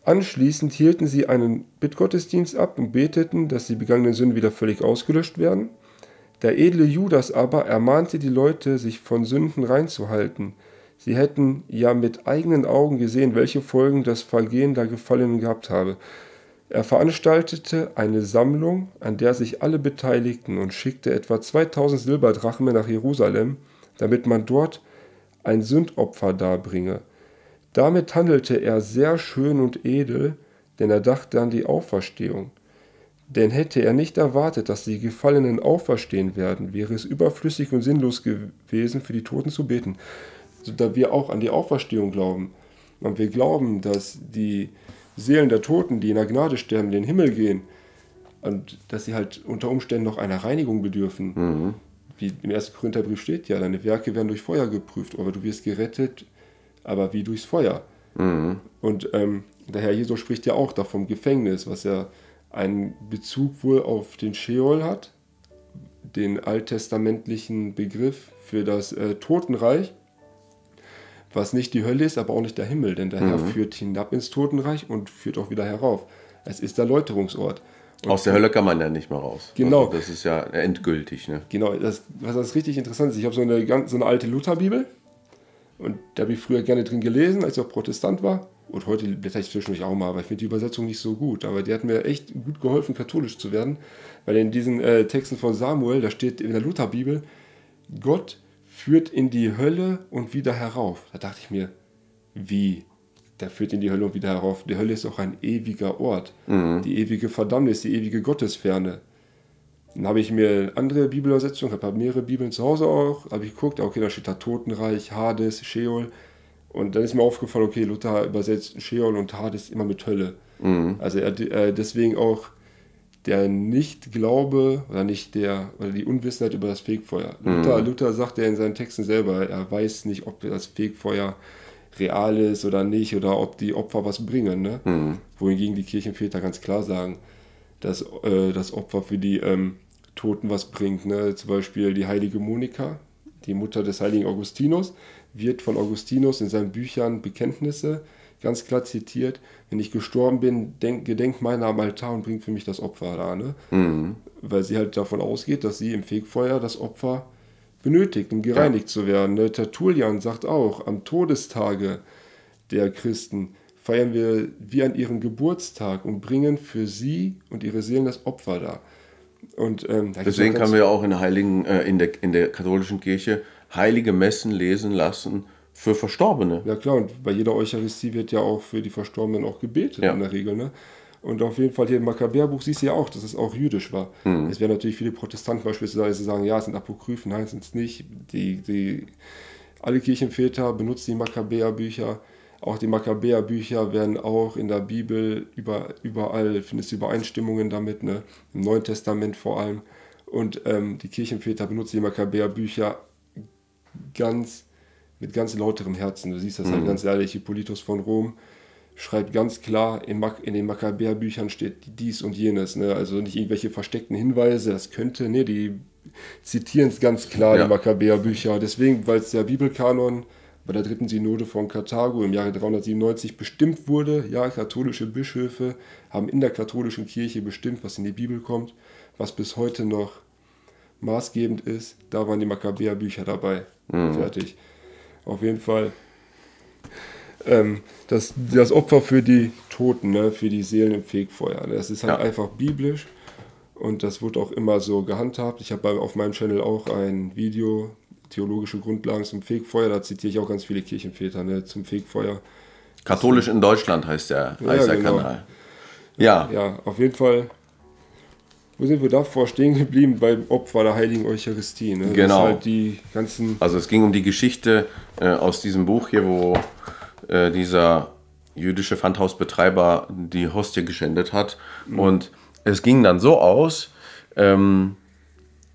Anschließend hielten sie einen Bittgottesdienst ab und beteten, dass die begangenen Sünden wieder völlig ausgelöscht werden. Der edle Judas aber ermahnte die Leute, sich von Sünden reinzuhalten. Sie hätten ja mit eigenen Augen gesehen, welche Folgen das Vergehen der Gefallenen gehabt habe. Er veranstaltete eine Sammlung, an der sich alle beteiligten, und schickte etwa zweitausend Silberdrachmen nach Jerusalem, damit man dort ein Sündopfer darbringe. Damit handelte er sehr schön und edel, denn er dachte an die Auferstehung. Denn hätte er nicht erwartet, dass die Gefallenen auferstehen werden, wäre es überflüssig und sinnlos gewesen, für die Toten zu beten. So, da wir auch an die Auferstehung glauben. Und wir glauben, dass die Seelen der Toten, die in der Gnade sterben, in den Himmel gehen, und dass sie halt unter Umständen noch einer Reinigung bedürfen. Mhm. Wie im ersten Korintherbrief steht ja, deine Werke werden durch Feuer geprüft, aber du wirst gerettet, aber wie durchs Feuer. Mhm. Und ähm, Der Herr Jesus spricht ja auch da vom Gefängnis, was ja einen Bezug wohl auf den Scheol hat, den alttestamentlichen Begriff für das äh, Totenreich, was nicht die Hölle ist, aber auch nicht der Himmel, denn der mhm. Herr führt hinab ins Totenreich und führt auch wieder herauf. Es ist der Läuterungsort. Und aus der Hölle kann man ja nicht mehr raus. Genau. Also das ist ja endgültig. Ne? Genau, das, was das richtig interessant ist, ich habe so eine, ganz, so eine alte Lutherbibel und da habe ich früher gerne drin gelesen, als ich auch Protestant war. Und heute blätter ich zwischendurch auch mal, aber ich finde die Übersetzung nicht so gut. Aber die hat mir echt gut geholfen, katholisch zu werden, weil in diesen äh, Texten von Samuel, da steht in der Lutherbibel, Gott führt in die Hölle und wieder herauf. Da dachte ich mir, wie? Der führt in die Hölle und wieder herauf. Die Hölle ist auch ein ewiger Ort. Mhm. Die ewige Verdammnis, die ewige Gottesferne. Dann habe ich mir andere Bibelübersetzungen, habe mehrere Bibeln zu Hause auch, habe ich geguckt, okay, da steht da Totenreich, Hades, Scheol. Und dann ist mir aufgefallen, okay, Luther übersetzt Scheol und Hades immer mit Hölle. Mhm. Also er, äh, deswegen auch der Nicht-Glaube oder, nicht der, oder die Unwissenheit über das Fegefeuer. Mhm. Luther, Luther sagt ja in seinen Texten selber, er weiß nicht, ob das Fegefeuer real ist oder nicht oder ob die Opfer was bringen. Ne? Mhm. Wohingegen die Kirchenväter ganz klar sagen, dass äh, das Opfer für die ähm, Toten was bringt. Ne? Zum Beispiel die heilige Monika, die Mutter des heiligen Augustinus, wird von Augustinus in seinen Büchern Bekenntnisse ganz klar zitiert: Wenn ich gestorben bin, denk, gedenk meiner am Altar und bringt für mich das Opfer da. Ne? Mhm. Weil sie halt davon ausgeht, dass sie im Fegefeuer das Opfer benötigt, um gereinigt ja. zu werden. Ne? Tertullian sagt auch, am Todestage der Christen feiern wir wie an ihrem Geburtstag und bringen für sie und ihre Seelen das Opfer da. Und, ähm, da deswegen kann man ja auch in, Heiligen, äh, in, der, in der katholischen Kirche heilige Messen lesen lassen für Verstorbene. Ja klar, und bei jeder Eucharistie wird ja auch für die Verstorbenen auch gebetet ja. in der Regel. Ne? Und auf jeden Fall hier im Makkabäerbuch siehst du ja auch, dass es auch jüdisch war. Mhm. Es werden natürlich viele Protestanten beispielsweise sagen, ja, es sind Apokryphen, nein, es sind es nicht. Die, die, alle Kirchenväter benutzen die Makkabäerbücher. Auch die Makkabäerbücher werden auch in der Bibel, über, überall findest du Übereinstimmungen damit, ne? Im Neuen Testament vor allem. Und ähm, die Kirchenväter benutzen die Makkabäerbücher ganz, mit ganz lauterem Herzen. Du siehst das mhm. halt ganz ehrlich. Hippolytus von Rom schreibt ganz klar, in, Mac in den Makkabäerbüchern steht dies und jenes. Ne? Also nicht irgendwelche versteckten Hinweise, das könnte, ne, die zitieren es ganz klar, ja. die Makkabäerbücher. Deswegen, weil es der Bibelkanon bei der dritten Synode von Karthago im Jahre dreihundertsiebenundneunzig bestimmt wurde, ja, katholische Bischöfe haben in der katholischen Kirche bestimmt, was in die Bibel kommt, was bis heute noch maßgebend ist. Da waren die Makkabäerbücher dabei. Mhm. Fertig. Auf jeden Fall ähm, das, das Opfer für die Toten, ne, für die Seelen im Fegefeuer. Das ist halt ja. einfach biblisch und das wird auch immer so gehandhabt. Ich habe auf meinem Channel auch ein Video, theologische Grundlagen zum Fegefeuer, da zitiere ich auch ganz viele Kirchenväter, ne, zum Fegefeuer. Katholisch in Deutschland heißt der, ja, heißt der genau. Kanal. Ja. ja, auf jeden Fall. Wo sind wir davor stehen geblieben? Beim Opfer der heiligen Eucharistie. Ne? Genau. Das halt die ganzen also es ging um die Geschichte äh, aus diesem Buch hier, wo äh, dieser jüdische Pfandhausbetreiber die Hostie geschändet hat. Mhm. Und es ging dann so aus, ähm,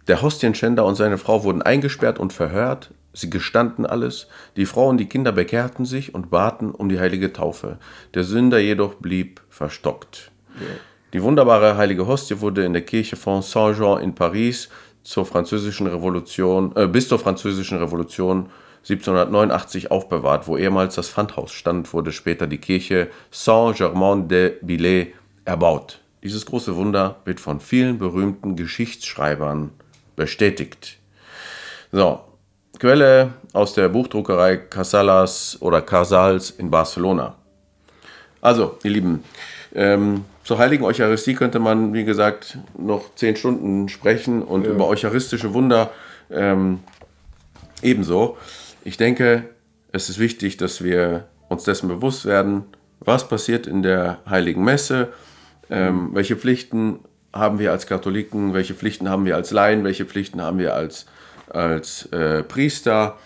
der Hostienschänder und seine Frau wurden eingesperrt und verhört. Sie gestanden alles. Die Frau und die Kinder bekehrten sich und baten um die heilige Taufe. Der Sünder jedoch blieb verstockt. Ja. Die wunderbare heilige Hostie wurde in der Kirche von Saint-Jean in Paris zur französischen Revolution, äh, bis zur französischen Revolution siebzehnhundertneunundachtzig aufbewahrt, wo ehemals das Pfandhaus stand, wurde später die Kirche Saint-Germain-de-Billet erbaut. Dieses große Wunder wird von vielen berühmten Geschichtsschreibern bestätigt. So, Quelle aus der Buchdruckerei Casalas oder Casals in Barcelona. Also, ihr Lieben, ähm, zur heiligen Eucharistie könnte man, wie gesagt, noch zehn Stunden sprechen und ja. über eucharistische Wunder ähm, ebenso. Ich denke, es ist wichtig, dass wir uns dessen bewusst werden, was passiert in der heiligen Messe, ähm, welche Pflichten haben wir als Katholiken, welche Pflichten haben wir als Laien, welche Pflichten haben wir als, als äh, Priester,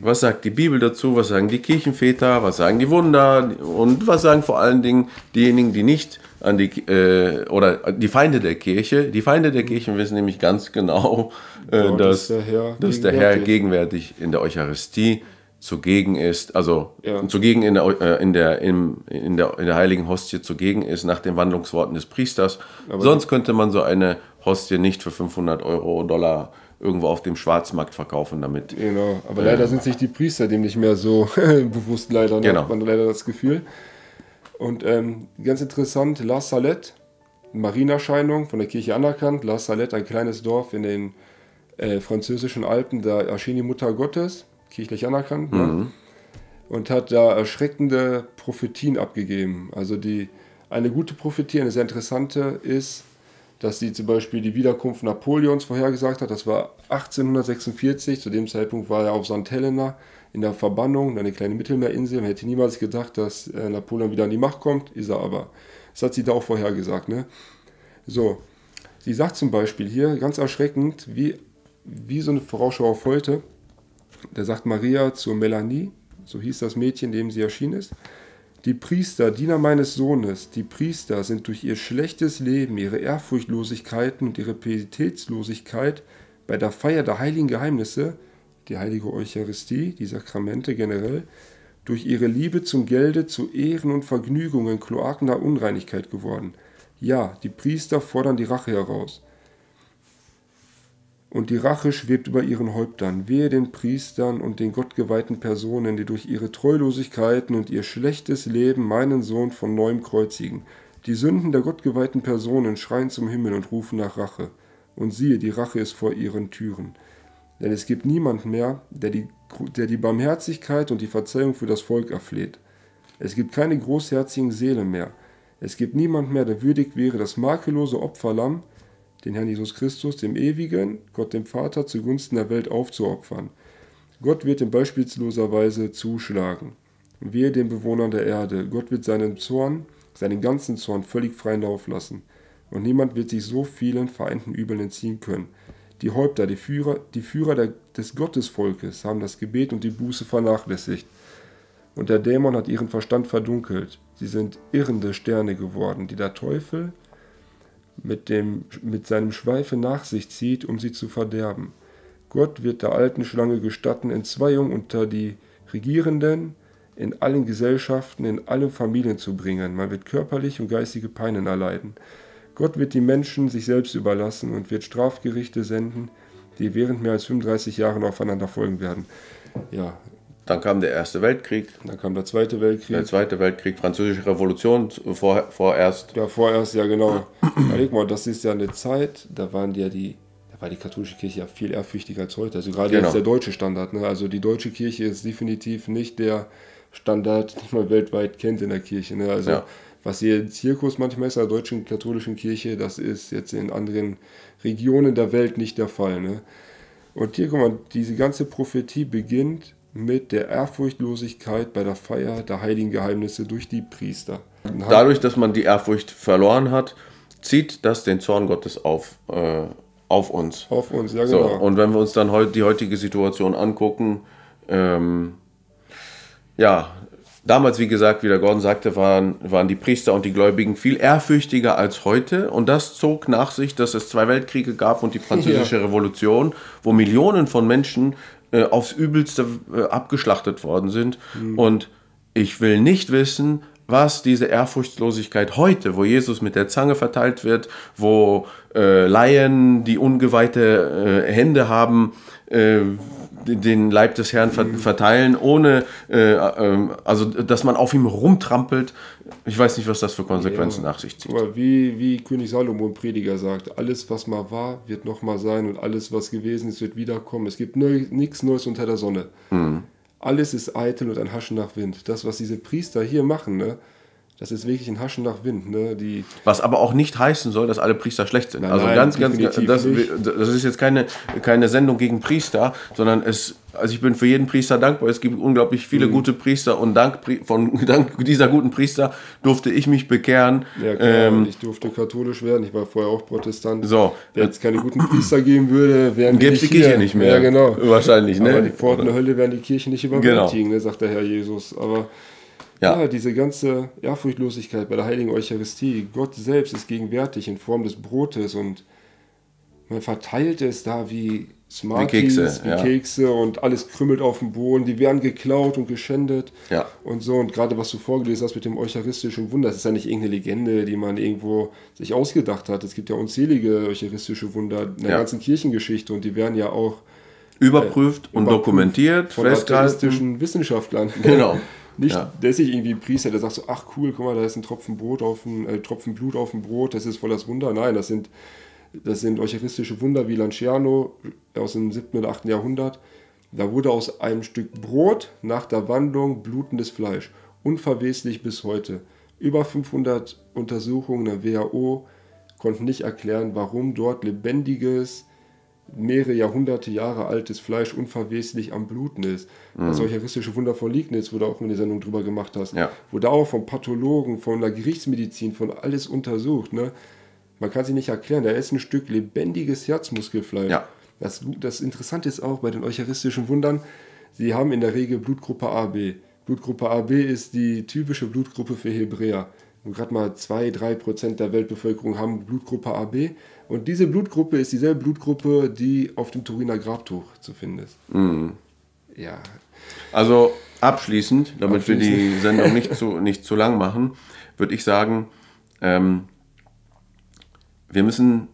was sagt die Bibel dazu, was sagen die Kirchenväter, was sagen die Wunder und was sagen vor allen Dingen diejenigen, die nicht an die, äh, oder die Feinde der Kirche. Die Feinde der Kirche wissen nämlich ganz genau, äh, ja, dass, dass der Herr, dass gegenwärtig. Der Herr gegenwärtig in der Eucharistie zugegen ist, also ja. zugegen in der, in, der, in, der, in, der, in der Heiligen Hostie zugegen ist, nach den Wandlungsworten des Priesters. Aber sonst könnte man so eine Hostie nicht für fünfhundert Euro, Dollar irgendwo auf dem Schwarzmarkt verkaufen damit. Genau, aber leider äh, sind sich die Priester dem nicht mehr so bewusst, leider, ne? Genau. Hat man leider das Gefühl. Und ähm, ganz interessant, La Salette, Marienerscheinung, von der Kirche anerkannt. La Salette, ein kleines Dorf in den äh, französischen Alpen, da erschien die Mutter Gottes, kirchlich anerkannt, ne? Mhm. Und hat da erschreckende Prophetien abgegeben. Also die, eine gute Prophetie, eine sehr interessante ist, dass sie zum Beispiel die Wiederkunft Napoleons vorhergesagt hat. Das war achtzehnhundertsechsundvierzig, zu dem Zeitpunkt war er auf Sankt Helena in der Verbannung, eine kleine Mittelmeerinsel. Man hätte niemals gedacht, dass Napoleon wieder an die Macht kommt, ist er aber. Das hat sie da auch vorhergesagt, ne? So, sie sagt zum Beispiel hier, ganz erschreckend, wie, wie so eine Vorausschau auf heute, da sagt Maria zur Melanie, so hieß das Mädchen, dem sie erschienen ist: Die Priester, Diener meines Sohnes, die Priester sind durch ihr schlechtes Leben, ihre Ehrfurchtlosigkeiten und ihre Pietätslosigkeit bei der Feier der heiligen Geheimnisse, die heilige Eucharistie, die Sakramente generell, durch ihre Liebe zum Gelde, zu Ehren und Vergnügungen Kloaken der Unreinigkeit geworden. Ja, die Priester fordern die Rache heraus. Und die Rache schwebt über ihren Häuptern. Wehe den Priestern und den gottgeweihten Personen, die durch ihre Treulosigkeiten und ihr schlechtes Leben meinen Sohn von neuem kreuzigen. Die Sünden der gottgeweihten Personen schreien zum Himmel und rufen nach Rache. Und siehe, die Rache ist vor ihren Türen. Denn es gibt niemand mehr, der die, der die Barmherzigkeit und die Verzeihung für das Volk erfleht. Es gibt keine großherzigen Seelen mehr. Es gibt niemand mehr, der würdig wäre, das makellose Opferlamm, den Herrn Jesus Christus, dem Ewigen, Gott dem Vater, zugunsten der Welt aufzuopfern. Gott wird in beispielsloser Weise zuschlagen. Wehe den Bewohnern der Erde. Gott wird seinen Zorn, seinen ganzen Zorn, völlig freien Lauf lassen. Und niemand wird sich so vielen vereinten Übeln entziehen können. Die Häupter, die Führer, die Führer der, des Gottesvolkes haben das Gebet und die Buße vernachlässigt. Und der Dämon hat ihren Verstand verdunkelt. Sie sind irrende Sterne geworden, die der Teufel mit, dem, mit seinem Schweife nach sich zieht, um sie zu verderben. Gott wird der alten Schlange gestatten, Entzweiung unter die Regierenden in allen Gesellschaften, in allen Familien zu bringen. Man wird körperliche und geistige Peinen erleiden. Gott wird die Menschen sich selbst überlassen und wird Strafgerichte senden, die während mehr als fünfunddreißig Jahren aufeinander folgen werden. Ja. Dann kam der Erste Weltkrieg. Dann kam der Zweite Weltkrieg. Der Zweite Weltkrieg, Französische Revolution vor, vorerst. Ja, vorerst, ja genau. Überleg mal, das ist ja eine Zeit, da, waren die ja die, da war die katholische Kirche ja viel ehrfürchtiger als heute. Also gerade genau. Jetzt der deutsche Standard, ne? Also die deutsche Kirche ist definitiv nicht der Standard, den man weltweit kennt in der Kirche, ne? Also ja. Was hier im Zirkus manchmal ist, in der deutschen katholischen Kirche, das ist jetzt in anderen Regionen der Welt nicht der Fall, ne? Und hier, guck mal, diese ganze Prophetie beginnt mit der Ehrfurchtlosigkeit bei der Feier der heiligen Geheimnisse durch die Priester. Dadurch, dass man die Ehrfurcht verloren hat, zieht das den Zorn Gottes auf, äh, auf uns. Auf uns, ja genau. So, und wenn wir uns dann heute die heutige Situation angucken, ähm, ja, damals, wie gesagt, wie der Gordon sagte, waren, waren die Priester und die Gläubigen viel ehrfürchtiger als heute. Und das zog nach sich, dass es zwei Weltkriege gab und die Französische ja. Revolution, wo Millionen von Menschen aufs Übelste abgeschlachtet worden sind. Mhm. Und ich will nicht wissen, was diese Ehrfurchtlosigkeit heute, wo Jesus mit der Zange verteilt wird, wo äh, Laien, die ungeweihte äh, Hände haben, äh, den Leib des Herrn ver verteilen, ohne, äh, äh, also dass man auf ihm rumtrampelt. Ich weiß nicht, was das für Konsequenzen ja. nach sich zieht. Aber wie, wie König Salomo im Prediger sagt, alles, was mal war, wird nochmal sein und alles, was gewesen ist, wird wiederkommen. Es gibt neu, nichts Neues unter der Sonne. Mhm. Alles ist eitel und ein Haschen nach Wind. Das, was diese Priester hier machen, ne, das ist wirklich ein Haschen nach Wind. Ne, die was aber auch nicht heißen soll, dass alle Priester schlecht sind. Nein, also nein, ganz, ganz, das, das ist jetzt keine, keine Sendung gegen Priester, sondern es, also ich bin für jeden Priester dankbar. Es gibt unglaublich viele mhm. gute Priester und dank, von, dank dieser guten Priester durfte ich mich bekehren. Ja, klar, ähm, ich durfte katholisch werden. Ich war vorher auch Protestant. So. Wenn es keine guten Priester geben würde, wären die nicht, die Kirche nicht mehr. Ja, genau. Wahrscheinlich, ne? Aber die Pforten der Hölle werden die Kirche nicht überwältigen, genau. Ne, sagt der Herr Jesus. Aber ja. ja, diese ganze Ehrfurchtlosigkeit bei der heiligen Eucharistie, Gott selbst ist gegenwärtig in Form des Brotes und man verteilt es da wie Smarties, wie Kekse, wie ja. Kekse und alles krümmelt auf dem Boden. Die werden geklaut und geschändet ja. und so. Und gerade was du vorgelesen hast mit dem eucharistischen Wunder, das ist ja nicht irgendeine Legende, die man irgendwo sich ausgedacht hat. Es gibt ja unzählige eucharistische Wunder in der ja. ganzen Kirchengeschichte und die werden ja auch überprüft äh, und überprüft dokumentiert, von atheistischen Wissenschaftlern. Genau. Nicht, ja. der ist nicht irgendwie ein Priester, der sagt so, ach cool, guck mal, da ist ein Tropfen, Brot auf dem, äh, Tropfen Blut auf dem Brot, das ist voll das Wunder. Nein, das sind, das sind eucharistische Wunder wie Lanciano aus dem siebten oder achten Jahrhundert. Da wurde aus einem Stück Brot nach der Wandlung blutendes Fleisch. Unverweslich bis heute. Über fünfhundert Untersuchungen der W H O konnten nicht erklären, warum dort lebendiges, mehrere Jahrhunderte Jahre altes Fleisch unverweslich am Bluten ist. Mhm. Das eucharistische Wunder von Liegnitz, wo du auch eine Sendung drüber gemacht hast, ja. wo da auch von Pathologen, von der Gerichtsmedizin, von alles untersucht. Ne? Man kann sich nicht erklären, da ist ein Stück lebendiges Herzmuskelfleisch. Ja. Das, das Interessante ist auch bei den eucharistischen Wundern, sie haben in der Regel Blutgruppe A B. Blutgruppe A B ist die typische Blutgruppe für Hebräer. Und gerade mal zwei bis drei Prozent der Weltbevölkerung haben Blutgruppe A B. Und diese Blutgruppe ist dieselbe Blutgruppe, die auf dem Turiner Grabtuch zu finden ist. Mhm. Ja. Also abschließend, damit abschließend. wir die Sendung nicht zu, nicht zu lang machen, würde ich sagen, ähm, wir müssen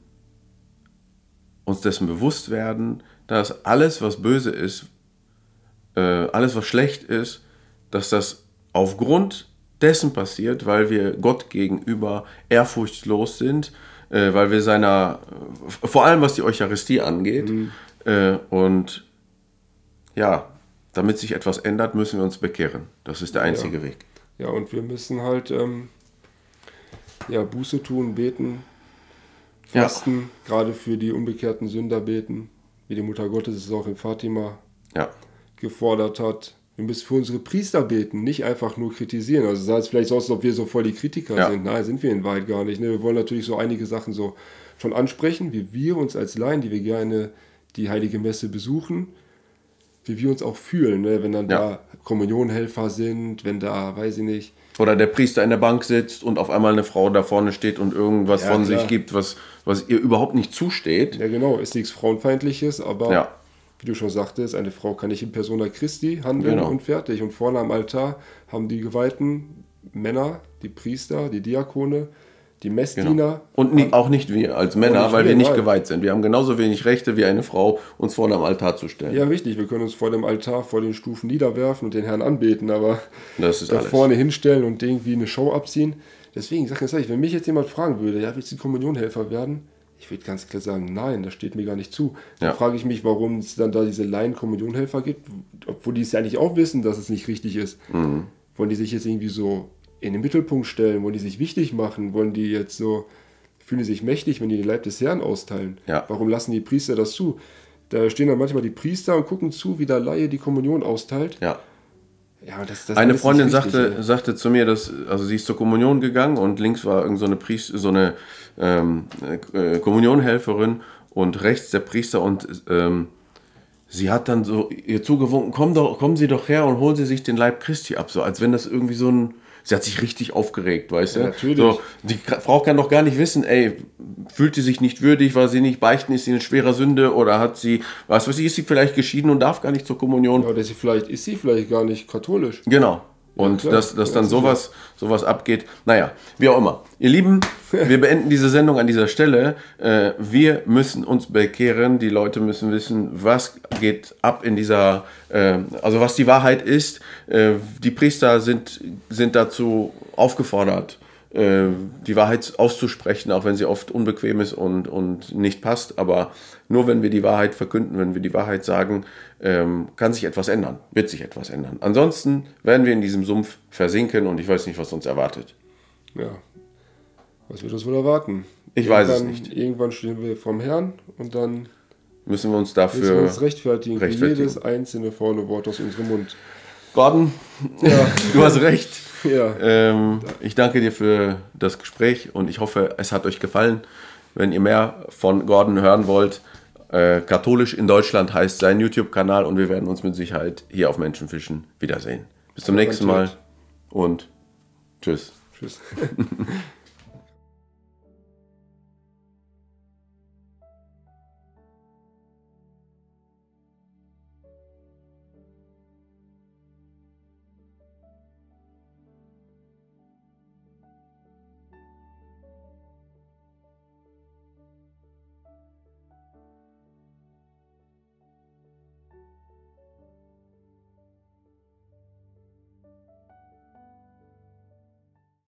uns dessen bewusst werden, dass alles, was böse ist, äh, alles, was schlecht ist, dass das aufgrund dessen passiert, weil wir Gott gegenüber ehrfurchtslos sind, äh, weil wir seiner, vor allem was die Eucharistie angeht, mhm. äh, und ja, damit sich etwas ändert, müssen wir uns bekehren. Das ist der einzige ja. Weg. Ja, und wir müssen halt ähm, ja, Buße tun, beten, fasten, ja. gerade für die unbekehrten Sünder beten, wie die Mutter Gottes es auch in Fatima ja. gefordert hat. Wir müssen für unsere Priester beten, nicht einfach nur kritisieren. Also sah es vielleicht so aus, als ob wir so voll die Kritiker ja. sind. Nein, sind wir in Wahrheit gar nicht. Ne? Wir wollen natürlich so einige Sachen so schon ansprechen, wie wir uns als Laien, die wir gerne die Heilige Messe besuchen, wie wir uns auch fühlen. Ne? Wenn dann ja. da Kommunionhelfer sind, wenn da, weiß ich nicht... Oder der Priester in der Bank sitzt und auf einmal eine Frau da vorne steht und irgendwas ja, von klar. sich gibt, was, was ihr überhaupt nicht zusteht. Ja genau, ist nichts Frauenfeindliches, aber... Ja. Wie du schon sagtest, eine Frau kann nicht in Persona Christi handeln genau. und fertig. Und vorne am Altar haben die geweihten Männer, die Priester, die Diakone, die Messdiener. Genau. Und nie, auch nicht wir als Männer, nicht weil wir nicht geweiht sind. Wir haben genauso wenig Rechte wie eine Frau, uns vorne am Altar zu stellen. Ja, richtig. Wir können uns vor dem Altar, vor den Stufen niederwerfen und den Herrn anbeten, aber das ist da alles. Vorne hinstellen und irgendwie eine Show abziehen. Deswegen, sag ich, wenn mich jetzt jemand fragen würde, ja, willst du Kommunionhelfer werden? Ich würde ganz klar sagen, nein, das steht mir gar nicht zu. Dann ja. frage ich mich, warum es dann da diese Laien-Kommunionhelfer gibt, obwohl die es ja nicht auch wissen, dass es nicht richtig ist. Mhm. Wollen die sich jetzt irgendwie so in den Mittelpunkt stellen? Wollen die sich wichtig machen? Wollen die jetzt so, fühlen die sich mächtig, wenn die den Leib des Herrn austeilen? Ja. Warum lassen die Priester das zu? Da stehen dann manchmal die Priester und gucken zu, wie der Laie die Kommunion austeilt. Ja. Ja, das, das eine Freundin sagte, ja. sagte zu mir, dass, also sie ist zur Kommunion gegangen und links war irgend so eine, Priest, so eine ähm, äh, Kommunionhelferin und rechts der Priester und ähm, sie hat dann so ihr zugewunken, komm doch, kommen Sie doch her und holen Sie sich den Leib Christi ab, so als wenn das irgendwie so ein, sie hat sich richtig aufgeregt, weißt du? Ja, natürlich. So, die Frau kann doch gar nicht wissen, ey, fühlt sie sich nicht würdig, war sie nicht beichten, ist sie in schwerer Sünde oder hat sie, was weiß ich, ist sie vielleicht geschieden und darf gar nicht zur Kommunion? Ja, oder sie vielleicht, ist sie vielleicht gar nicht katholisch. Genau. Und ja, dass, dass dann sowas, sowas abgeht, naja, wie auch immer. Ihr Lieben, wir beenden diese Sendung an dieser Stelle. Äh, wir müssen uns bekehren, die Leute müssen wissen, was geht ab in dieser, äh, also was die Wahrheit ist. Äh, die Priester sind, sind dazu aufgefordert, äh, die Wahrheit auszusprechen, auch wenn sie oft unbequem ist und, und nicht passt. Aber nur wenn wir die Wahrheit verkünden, wenn wir die Wahrheit sagen, kann sich etwas ändern, wird sich etwas ändern. Ansonsten werden wir in diesem Sumpf versinken und ich weiß nicht, was uns erwartet. Ja, was wird uns wohl erwarten? Ich irgendwann, weiß es nicht. Irgendwann stehen wir vom Herrn und dann müssen wir uns dafür müssen wir uns rechtfertigen, rechtfertigen für jedes einzelne faule Wort aus unserem Mund. Gordon, ja. du hast recht. Ja. Ähm, ich danke dir für das Gespräch und ich hoffe, es hat euch gefallen. Wenn ihr mehr von Gordon hören wollt, Äh, Katholisch in Deutschland heißt sein YouTube-Kanal und wir werden uns mit Sicherheit hier auf Menschenfischen wiedersehen. Bis zum nächsten Mal und tschüss. Tschüss.